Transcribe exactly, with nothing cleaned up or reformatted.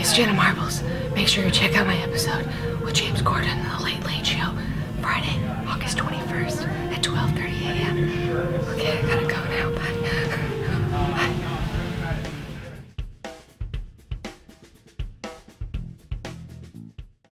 It's Jenna Marbles. Make sure you check out my episode with James Corden on The Late Late Show, Friday, August twenty-first at twelve thirty a m